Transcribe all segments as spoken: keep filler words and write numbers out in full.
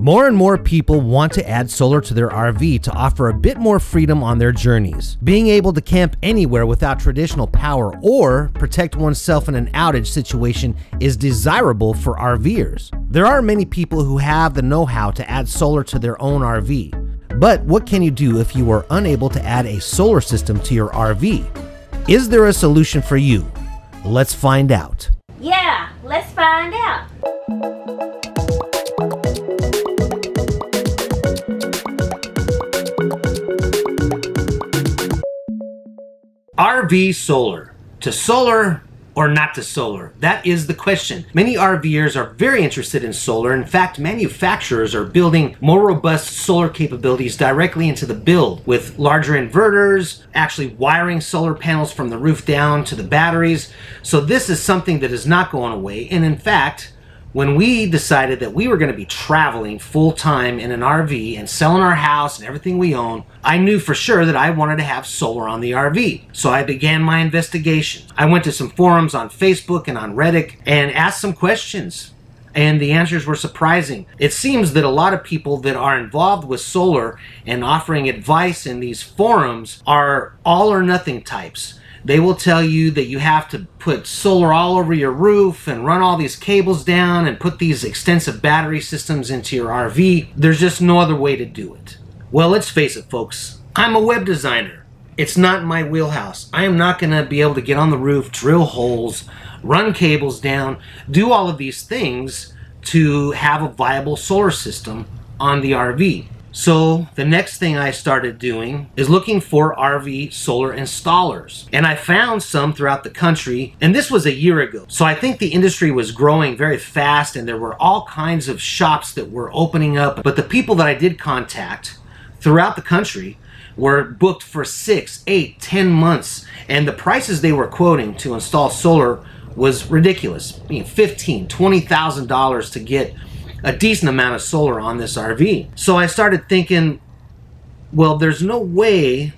More and more people want to add solar to their R V to offer a bit more freedom on their journeys. Being able to camp anywhere without traditional power or protect oneself in an outage situation is desirable for RVers. There are many people who have the know-how to add solar to their own R V. But what can you do if you are unable to add a solar system to your R V? Is there a solution for you? Let's find out. Yeah, let's find out. R V solar. To solar or not to solar? That is the question. Many RVers are very interested in solar. In fact, manufacturers are building more robust solar capabilities directly into the build with larger inverters, actually wiring solar panels from the roof down to the batteries. So this is something that is not going away. And in fact, when we decided that we were going to be traveling full-time in an R V and selling our house and everything we own, I knew for sure that I wanted to have solar on the R V. So I began my investigation. I went to some forums on Facebook and on Reddit and asked some questions. And the answers were surprising. It seems that a lot of people that are involved with solar and offering advice in these forums are all or nothing types. They will tell you that you have to put solar all over your roof and run all these cables down and put these extensive battery systems into your R V. There's just no other way to do it. Well, let's face it, folks. I'm a web designer. It's not my wheelhouse. I am not going to be able to get on the roof, drill holes, run cables down, do all of these things to have a viable solar system on the R V. So the next thing I started doing is looking for R V solar installers. And I found some throughout the country, and this was a year ago. So I think the industry was growing very fast and there were all kinds of shops that were opening up. But the people that I did contact throughout the country were booked for six, eight, ten months. And the prices they were quoting to install solar was ridiculous. I mean, fifteen thousand dollars, twenty thousand dollars to get a decent amount of solar on this R V. So I started thinking, well, there's no way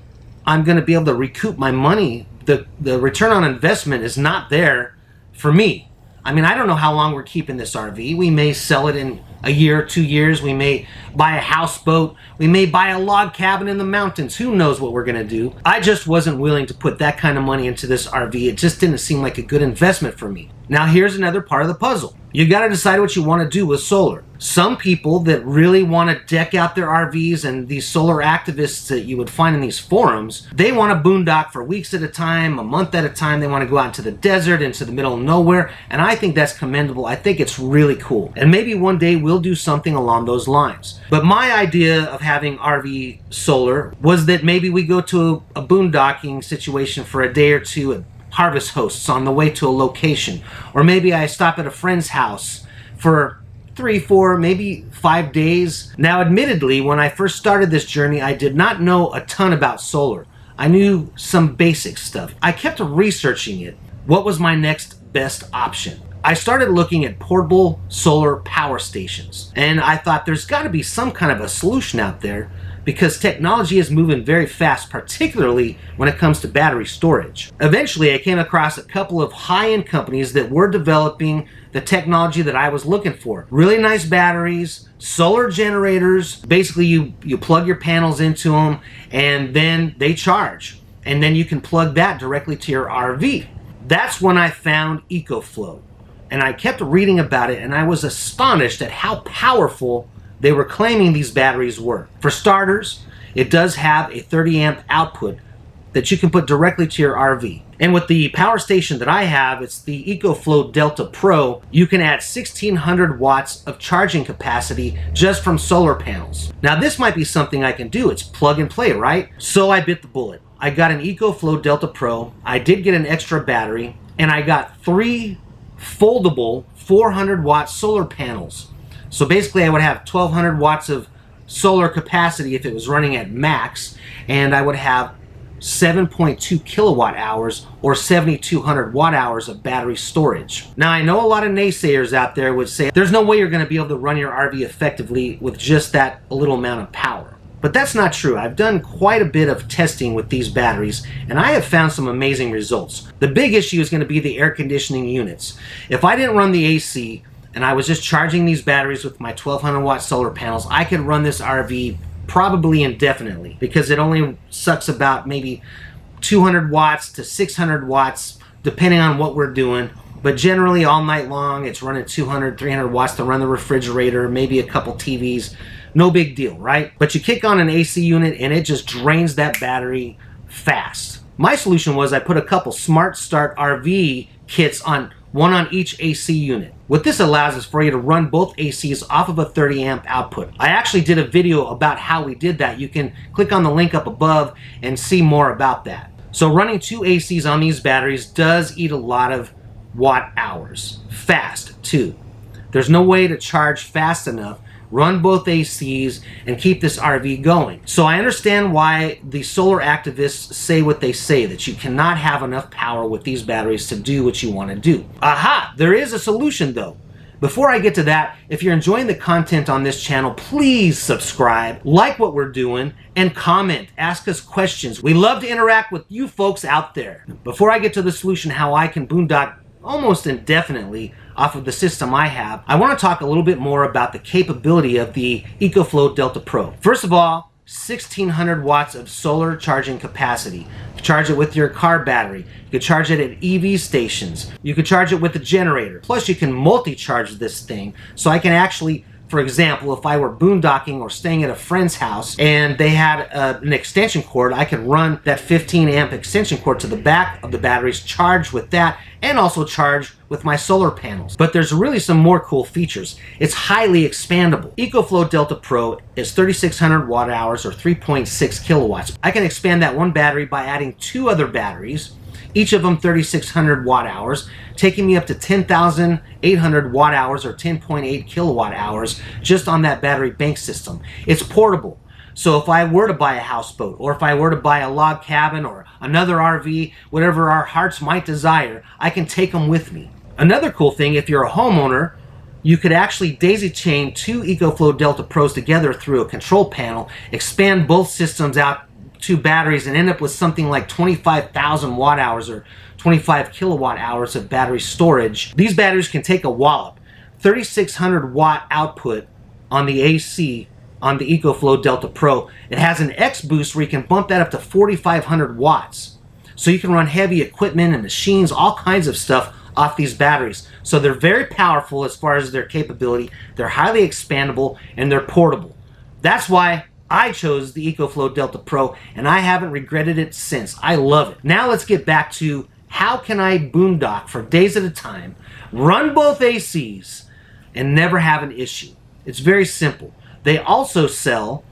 I'm going to be able to recoup my money. The, the return on investment is not there for me. I mean, I don't know how long we're keeping this R V. We may sell it in a year, two years. We may buy a houseboat. We may buy a log cabin in the mountains. Who knows what we're going to do? I just wasn't willing to put that kind of money into this R V. It just didn't seem like a good investment for me. Now, here's another part of the puzzle. You got to decide what you want to do with solar. Some people that really want to deck out their R Vs and these solar activists that you would find in these forums, they want to boondock for weeks at a time, a month at a time. They want to go out into the desert, into the middle of nowhere. And I think that's commendable. I think it's really cool. And maybe one day we'll do something along those lines. But my idea of having R V solar was that maybe we go to a boondocking situation for a day or two at Harvest Hosts on the way to a location, or maybe I stop at a friend's house for three, four, maybe five days. Now, admittedly, when I first started this journey, I did not know a ton about solar. I knew some basic stuff. I kept researching it. What was my next best option? I started looking at portable solar power stations, and I thought there's got to be some kind of a solution out there because technology is moving very fast, particularly when it comes to battery storage. Eventually, I came across a couple of high-end companies that were developing the technology that I was looking for. Really nice batteries, solar generators. Basically, you, you plug your panels into them, and then they charge. And then you can plug that directly to your R V. That's when I found EcoFlow. And I kept reading about it, and I was astonished at how powerful they were claiming these batteries were. For starters, it does have a thirty amp output that you can put directly to your R V. And with the power station that I have, it's the EcoFlow Delta Pro, you can add sixteen hundred watts of charging capacity just from solar panels. Now this might be something I can do. It's plug and play, right? So I bit the bullet. I got an EcoFlow Delta Pro, I did get an extra battery, and I got three foldable four hundred watt solar panels. So basically I would have twelve hundred watts of solar capacity if it was running at max, and I would have seven point two kilowatt hours or seven thousand two hundred watt hours of battery storage. Now I know a lot of naysayers out there would say there's no way you're going to be able to run your R V effectively with just that little amount of power. But that's not true. I've done quite a bit of testing with these batteries, and I have found some amazing results. The big issue is going to be the air conditioning units. If I didn't run the A C, and I was just charging these batteries with my twelve hundred watt solar panels, I could run this R V probably indefinitely, because it only sucks about maybe two hundred watts to six hundred watts depending on what we're doing. But generally all night long it's running two hundred, three hundred watts to run the refrigerator, maybe a couple T Vs. No big deal, right? But you kick on an A C unit and it just drains that battery fast. My solution was I put a couple Smart Start R V kits on, one on each A C unit. What this allows is for you to run both A Cs off of a thirty amp output. I actually did a video about how we did that. You can click on the link up above and see more about that. So running two A Cs on these batteries does eat a lot of watt hours. Fast too. There's no way to charge fast enough. Run both A Cs and keep this R V going. So I understand why the solar activists say what they say, that you cannot have enough power with these batteries to do what you want to do. Aha! There is a solution though. Before I get to that, if you're enjoying the content on this channel, please subscribe, like what we're doing, and comment. Ask us questions. We love to interact with you folks out there. Before I get to the solution, how I can boondock almost indefinitely off of the system I have, I want to talk a little bit more about the capability of the EcoFlow Delta Pro. First of all, sixteen hundred watts of solar charging capacity. You charge it with your car battery. You can charge it at E V stations. You can charge it with a generator. Plus you can multi-charge this thing, so I can actually, for example, if I were boondocking or staying at a friend's house and they had a, an extension cord, I could run that fifteen amp extension cord to the back of the batteries, charge with that, and also charge with my solar panels. But there's really some more cool features. It's highly expandable. EcoFlow Delta Pro is thirty-six hundred watt hours or three point six kilowatts. I can expand that one battery by adding two other batteries, each of them thirty-six hundred watt hours, taking me up to ten thousand eight hundred watt hours or ten point eight kilowatt hours just on that battery bank system. It's portable. So if I were to buy a houseboat, or if I were to buy a log cabin or another R V, whatever our hearts might desire, I can take them with me. Another cool thing, if you're a homeowner, you could actually daisy chain two EcoFlow Delta Pros together through a control panel, expand both systems out two batteries, and end up with something like twenty-five thousand watt hours or twenty-five kilowatt hours of battery storage. These batteries can take a wallop. thirty-six hundred watt output on the A C on the EcoFlow Delta Pro. It has an X boost where you can bump that up to forty-five hundred watts. So you can run heavy equipment and machines, all kinds of stuff off these batteries. So they're very powerful as far as their capability. They're highly expandable and they're portable. That's why I chose the EcoFlow Delta Pro, and I haven't regretted it since. I love it. Now let's get back to how can I boondock for days at a time, run both A Cs, and never have an issue. It's very simple. They also sell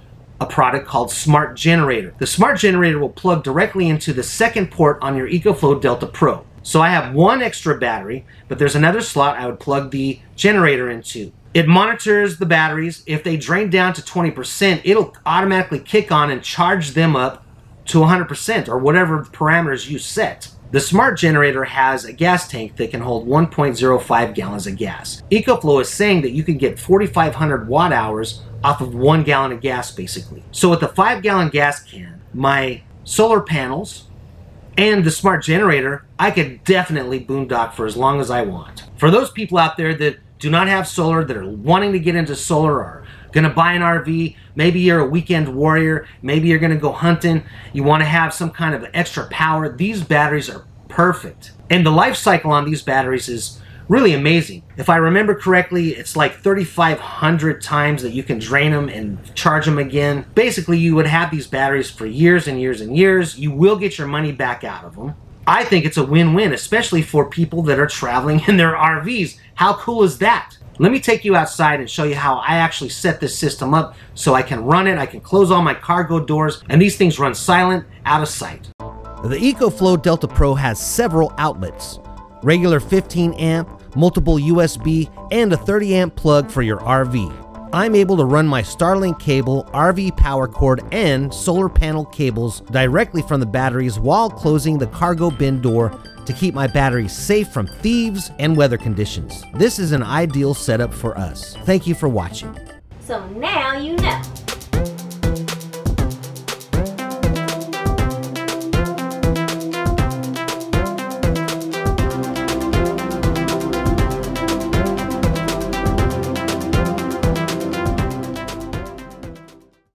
a product called Smart Generator. The Smart Generator will plug directly into the second port on your EcoFlow Delta Pro. So I have one extra battery, but there's another slot I would plug the generator into. It monitors the batteries. If they drain down to twenty percent, it'll automatically kick on and charge them up to one hundred percent or whatever parameters you set. The Smart Generator has a gas tank that can hold one point zero five gallons of gas. EcoFlow is saying that you can get forty-five hundred watt hours off of one gallon of gas, basically. So with the five gallon gas can, my solar panels, and the Smart Generator, I could definitely boondock for as long as I want. For those people out there that do not have solar, that are wanting to get into solar or gonna buy an R V, maybe you're a weekend warrior, maybe you're gonna go hunting, you wanna have some kind of extra power, these batteries are perfect. And the life cycle on these batteries is really amazing. If I remember correctly, it's like thirty-five hundred times that you can drain them and charge them again. Basically, you would have these batteries for years and years and years. You will get your money back out of them. I think it's a win-win, especially for people that are traveling in their R Vs. How cool is that? Let me take you outside and show you how I actually set this system up so I can run it, I can close all my cargo doors, and these things run silent, out of sight. The EcoFlow Delta Pro has several outlets. Regular fifteen amp, multiple U S B, and a thirty amp plug for your R V. I'm able to run my Starlink cable, R V power cord, and solar panel cables directly from the batteries while closing the cargo bin door to keep my batteries safe from thieves and weather conditions. This is an ideal setup for us. Thank you for watching. So now you know.